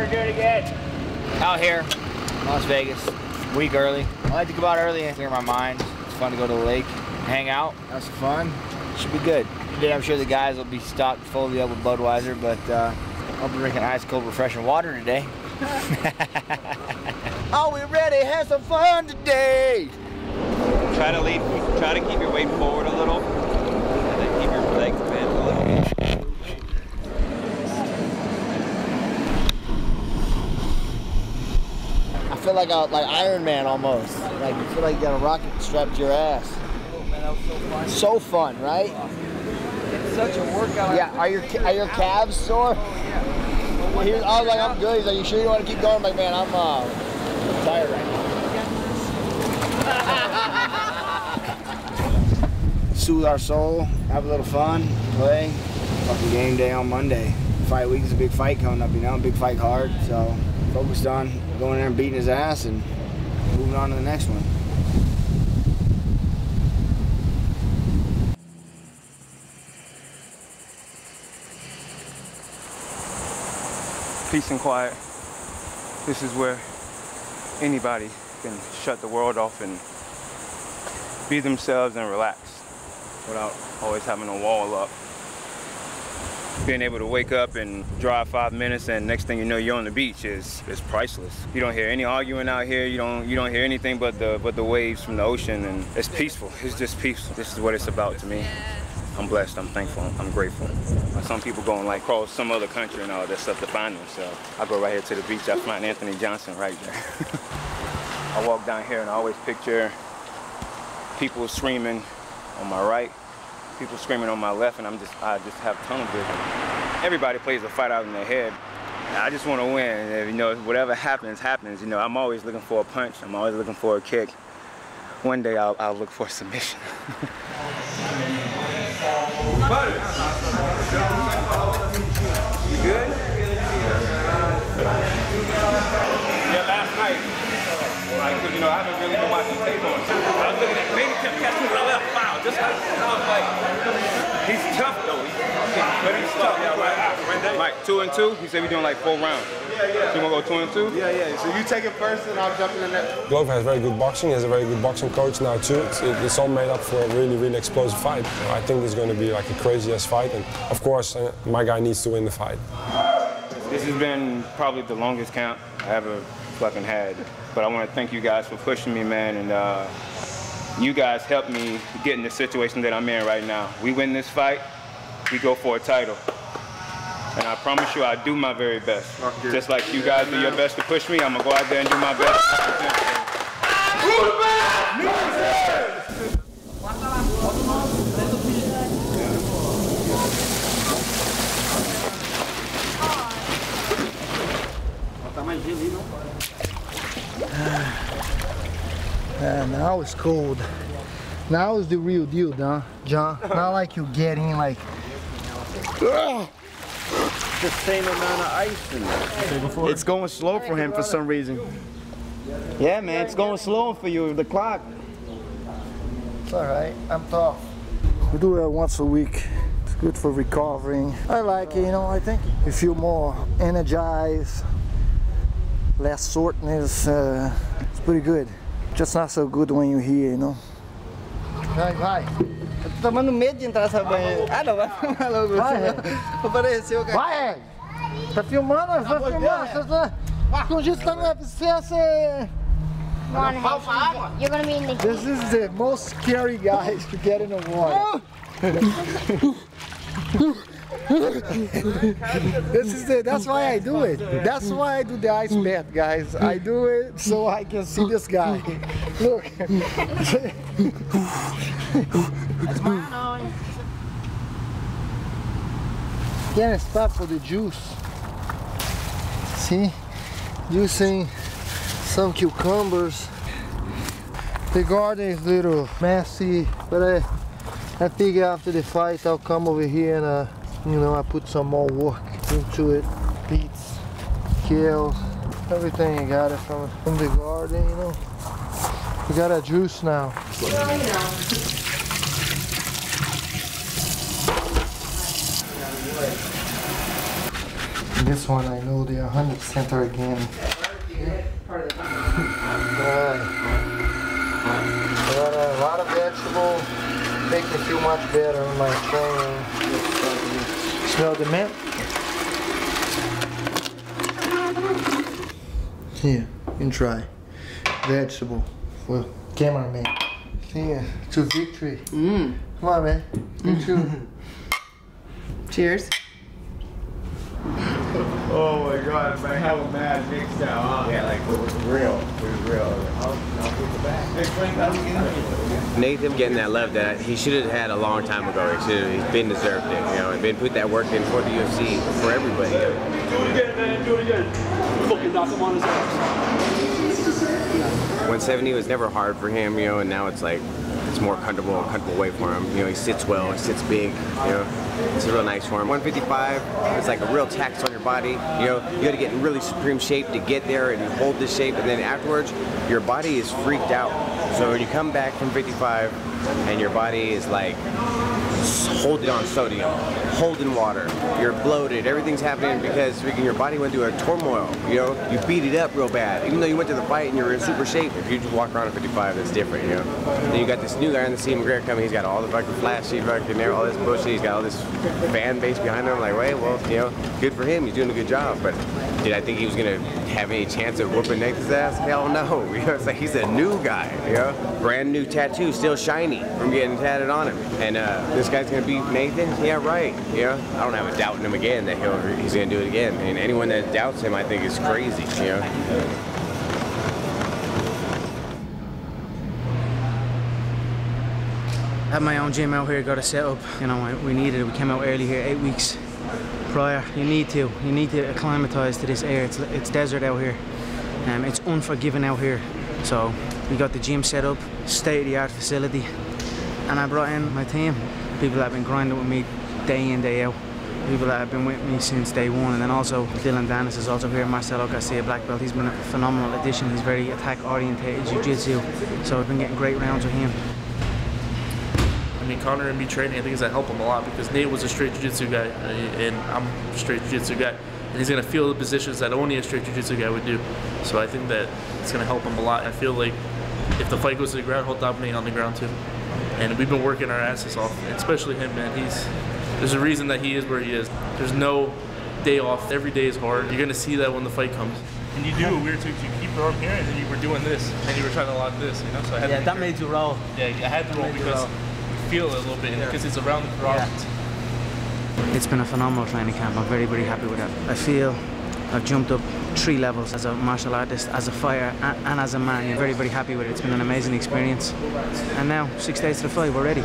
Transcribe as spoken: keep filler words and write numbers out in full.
We're doing it again. Out here, Las Vegas, week early. I like to come out early and clear my mind. It's fun to go to the lake, hang out. That's fun. Should be good. Today I'm sure the guys will be stocked fully up with Budweiser, but uh, I'll be drinking ice cold refreshing water today. Are we ready? Have some fun today. Try to lead, try to keep your weight forward a little, and then keep your legs bent a little bit. I feel like I, like Iron Man almost. Like you feel like you got a rocket strapped to your ass. Oh man, that was so fun. So fun, right? It's such a workout. Yeah. Are your are your calves sore? Oh yeah. Well, he was, I was like, I'm good. He's like, you sure you want to keep going? I'm like, man, I'm uh, I'm tired right now. Soothe our soul, have a little fun, play. Fucking game day on Monday. Fight week is a big fight coming up, you know, big fight hard. So focused on going in there and beating his ass and moving on to the next one. Peace and quiet. This is where anybody can shut the world off and be themselves and relax, without always having a wall up. Being able to wake up and drive five minutes and next thing you know you're on the beach is is priceless. You don't hear any arguing out here, you don't you don't hear anything but the but the waves from the ocean, and it's peaceful. It's just peaceful. This is what it's about to me. I'm blessed, I'm thankful, I'm grateful. Some people go and like cross some other country and all that stuff to find themselves. I go right here to the beach, I find Anthony Johnson right there. I walk down here and I always picture people screaming on my right, people screaming on my left, and I'm just, I just have tunnel vision. Everybody plays a fight out in their head. I just want to win. You know, whatever happens, happens. You know, I'm always looking for a punch. I'm always looking for a kick. One day I'll, I'll look for a submission. You good? Yeah, last night. Because, you know, I haven't really been watching tape on. I was looking at Baby kept catching me, but I left foul. Just like, I was like, he's tough, though. He's, but he's tough. Yeah, right, right there. Like, two and two? He said we're doing like four rounds. Yeah, yeah. So you want to go two and two? Yeah, yeah. So you take it first, and I'll jump in the net. Glover has very good boxing. He has a very good boxing coach now, too. It's, it, it's all made up for a really, really explosive fight. I think it's going to be like a crazy-ass fight. And, of course, my guy needs to win the fight. This has been probably the longest count I ever fucking had. But I want to thank you guys for pushing me, man, and uh, you guys helped me get in the situation that I'm in right now. We win this fight, we go for a title. And I promise you, I do my very best. Just like you guys do your best to push me, I'm gonna go out there and do my best. Uh, now it's cold. Now is the real deal, huh, John? Not like you get in like... Uh, the same amount of ice in there. It's going slow for him for some reason. Yeah, man, it's going slow for you, the clock. It's all right, I'm tough. We do that once a week. It's good for recovering. I like it, you know, I think you feel more energized, less soreness. Uh, it's pretty good. Just not so good when you're here, you know? Vai, vai. Eu tô tomando medo de entrar nessa banheira. Ah, não, vai filmar logo. Vai, apareceu, cara. Vai! Tá filmando? Vai filmar. Com isso tá no U F C, você... You're gonna be in the... This is the most scary guys to get in the water. This is the, that's why I do it. That's why I do the ice bath, guys. I do it so I can see this guy. Look. Can't stop for the juice. See? Juicing some cucumbers. The garden is a little messy, but I, I figure after the fight I'll come over here and uh, you know, I put some more work into it. Beets, kale, everything I got it from, from the garden, you know. We got a juice now. And this one, I know they one hundred percent are game. Yeah. But, uh, a lot of vegetable make me feel much better on my training. Smell the mint? Here, you can try. Vegetable for cameraman. Here, to victory. Mm. Come on, man. You too. Cheers. Oh my God, if I have a mad mix now, huh? Yeah, like, it was real. It was real. I'll, I'll put the back. Nathan getting that love that he should have had a long time ago. He should have, he's been deserved it, you know. He's been put that work in for the U F C, for everybody. Do it again, man, do it again. Fucking knock him on his ass. one seventy was never hard for him, you know, and now it's like, it's more comfortable, comfortable way for him. You know, he sits well, he sits big, you know, it's real nice for him. one fifty-five, it's like a real tax on your body, you know, you gotta get in really supreme shape to get there and hold this shape, and then afterwards, your body is freaked out. So when you come back from fifty-five, and your body is like, holding on sodium, holding water, you're bloated, everything's happening because freaking your body went through a turmoil, you know? You beat it up real bad. Even though you went to the fight and you were in super shape, if you just walk around at fifty-five, that's different, you know? Then you got this new guy in the scene, McGregor, coming, he's got all the fucking flashy fucking there, all this bullshit, he's got all this fan base behind him, like, wait, well, you know, good for him, he's doing a good job, but did I think he was gonna have any chance of whooping Nathan's ass? Hell no, you know, it's like he's a new guy, you know? Brand new tattoo, still shiny from getting tatted on him. And uh, this guy's gonna beat Nathan? Yeah, right. Yeah, I don't have a doubt in him again that he'll, he's gonna do it again. And anyone that doubts him, I think, is crazy. You know. I had my own gym out here, got a setup. You know, we needed it. We came out early here, eight weeks prior. You need to. You need to acclimatize to this air. It's it's desert out here. Um, it's unforgiving out here. So we got the gym set up, state-of-the-art facility, and I brought in my team. People that have been grinding with me day in, day out. People that have been with me since day one. And then also Dylan Danis is also here, Marcelo Garcia, black belt. He's been a phenomenal addition. He's very attack-oriented, jiu-jitsu. So I've been getting great rounds with him. I mean, Conor and me training, I think it's going to help him a lot because Nate was a straight jiu-jitsu guy, and I'm a straight jiu-jitsu guy. And he's going to feel the positions that only a straight jiu-jitsu guy would do. So I think that it's going to help him a lot. I feel like if the fight goes to the ground, he'll dominate on the ground too. And we've been working our asses off, especially him, man. He's, there's a reason that he is where he is. There's no day off. Every day is hard. You're going to see that when the fight comes. And you do weird things. You keep from here, and you were doing this, and you were trying to lock this, you know? So I had yeah, to that sure. made you roll. Yeah, I had to that roll because you feel it a little bit, because yeah. it's around the round. Yeah. It's been a phenomenal training camp. I'm very, very happy with that. I feel I've jumped up three levels as a martial artist, as a fighter, and, and as a man. I'm very, very happy with it. It's been an amazing experience. And now, six days to the fight, we're ready.